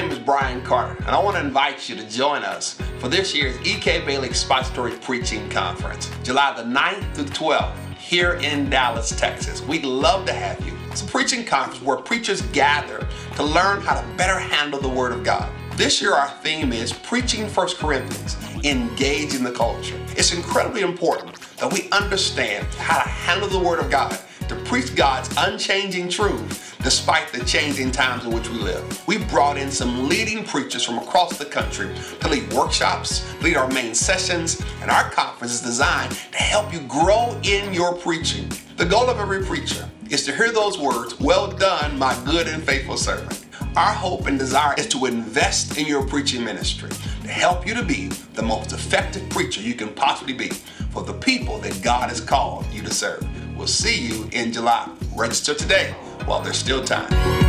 name is Brian Carter, and I want to invite you to join us for this year's E.K. Bailey Expository Preaching Conference, July the 9th through 12th, here in Dallas, Texas. We'd love to have you. It's a preaching conference where preachers gather to learn how to better handle the Word of God. This year our theme is Preaching First Corinthians, Engage in the Culture. It's incredibly important that we understand how to handle the Word of God, to preach God's unchanging truth despite the changing times in which we live. We brought in some leading preachers from across the country to lead workshops, lead our main sessions, and our conference is designed to help you grow in your preaching. The goal of every preacher is to hear those words, "Well done, my good and faithful servant." Our hope and desire is to invest in your preaching ministry to help you to be the most effective preacher you can possibly be for the people that God has called you to serve. We'll see you in July. Register today while there's still time.